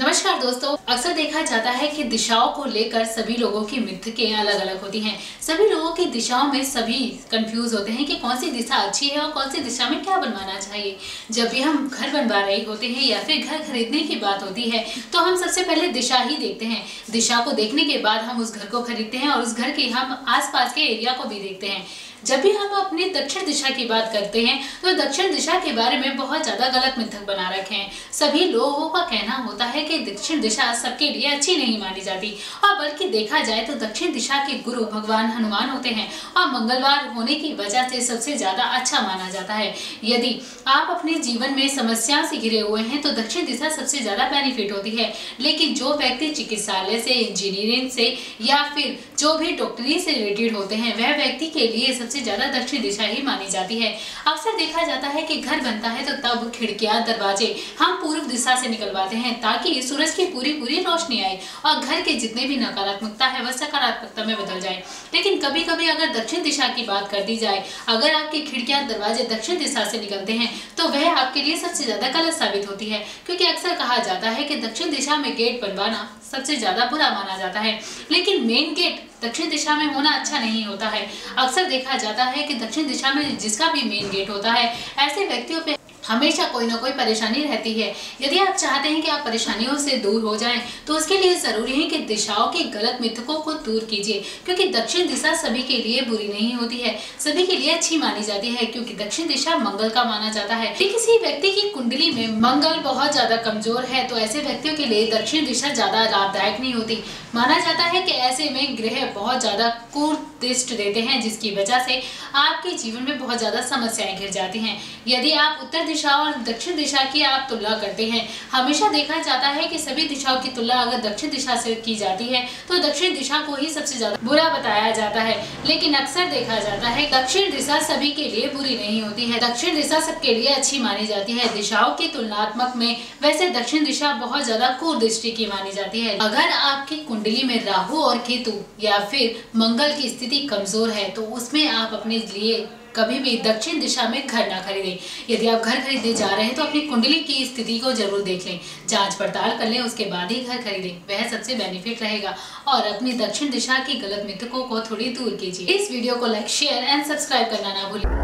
नमस्कार दोस्तों, अक्सर देखा जाता है कि दिशाओं को लेकर सभी लोगों की मिथकें अलग अलग होती हैं। सभी लोगों की दिशाओं में सभी कंफ्यूज होते हैं कि कौन सी दिशा अच्छी है और कौन सी दिशा में क्या बनवाना चाहिए। जब भी हम घर बनवा रहे होते हैं या फिर घर खरीदने की बात होती है तो हम सबसे पहले दिशा ही देखते हैं। दिशा को देखने के बाद हम उस घर को खरीदते हैं और उस घर के हम आसपास के एरिया को भी देखते हैं। जब भी हम अपने दक्षिण दिशा की बात करते हैं तो दक्षिण दिशा के बारे में बहुत ज़्यादा गलत मिथक बना रखे हैं। सभी लोगों का कहना होता है कि दक्षिण दिशा सबके लिए अच्छी नहीं मानी जाती, और बल्कि देखा जाए तो दक्षिण दिशा के गुरु भगवान हनुमान होते हैं और मंगलवार होने की वजह से सबसे ज़्यादा अच्छा माना जाता है। यदि आप अपने जीवन में समस्या से घिरे हुए हैं तो दक्षिण दिशा सबसे ज़्यादा बेनिफिट होती है, लेकिन जो व्यक्ति चिकित्सालय से, इंजीनियरिंग से या फिर जो भी डॉक्टरी से रिलेटेड होते हैं वह व्यक्ति के लिए सबसे ज्यादा दक्षिण दिशा ही मानी जाती है। अक्सर देखा जाता है कि घर बनता है तो तब खिड़कियां, दरवाजे हम पूर्व दिशा से निकलवाते हैं ताकि सूरज की पूरी रोशनी आए और घर के जितने भी नकारात्मकता है वह सकारात्मकता में बदल जाए। लेकिन कभी कभी अगर दक्षिण दिशा की बात कर दी जाए, अगर आपकी खिड़कियां, दरवाजे दक्षिण दिशा से निकलते हैं तो वह आपके लिए सबसे ज्यादा गलत साबित होती है, क्योंकि अक्सर कहा जाता है कि दक्षिण दिशा में गेट बनवाना सबसे ज्यादा बुरा माना जाता है। लेकिन मेन गेट दक्षिण दिशा में होना अच्छा नहीं होता है। अक्सर देखा जाता है कि दक्षिण दिशा में जिसका भी मेन गेट होता है ऐसे व्यक्तियों पे हमेशा कोई ना कोई परेशानी रहती है। यदि आप चाहते हैं कि आप परेशानियों से दूर हो जाएं तो उसके लिए ज़रूरी है कि दिशाओं के गलत मिथकों को दूर कीजिए, क्योंकि दक्षिण दिशा सभी के लिए बुरी नहीं होती है, सभी के लिए अच्छी मानी जाती है, क्योंकि दक्षिण दिशा मंगल का माना जाता है। यदि किसी व्यक्ति की कुंडली में मंगल बहुत ज़्यादा कमजोर है तो ऐसे व्यक्तियों के लिए दक्षिण दिशा ज़्यादा लाभदायक नहीं होती। माना जाता है कि ऐसे में ग्रह बहुत ज़्यादा कुदृष्टि देते हैं, जिसकी वजह से आपके जीवन में बहुत ज़्यादा समस्याएँ घिर जाती हैं। यदि आप उत्तर दिशा और दक्षिण दिशा की आप तुलना करते हैं, हमेशा देखा जाता है कि सभी दिशाओं की तुलना अगर दक्षिण दिशा से की जाती है तो दक्षिण दिशा को ही सबसे ज्यादा बुरा बताया जाता है। लेकिन अक्सर देखा जाता है दक्षिण दिशा सभी के लिए बुरी नहीं होती है, दक्षिण दिशा सबके लिए अच्छी मानी जाती है। दिशाओं की तुलनात्मक में वैसे दक्षिण दिशा बहुत ज्यादा कुदृष्टि की मानी जाती है। अगर आपकी कुंडली में राहु और केतु या फिर मंगल की स्थिति कमजोर है तो उसमें आप अपने लिए कभी भी दक्षिण दिशा में घर ना खरीदें। यदि आप घर खरीदने जा रहे हैं तो अपनी कुंडली की स्थिति को जरूर देख लें, जांच पड़ताल कर लें, उसके बाद ही घर खरीदें, वह सबसे बेनिफिट रहेगा। और अपनी दक्षिण दिशा की गलत मिथकों को थोड़ी दूर कीजिए। इस वीडियो को लाइक, शेयर एंड सब्सक्राइब करना ना भूलें।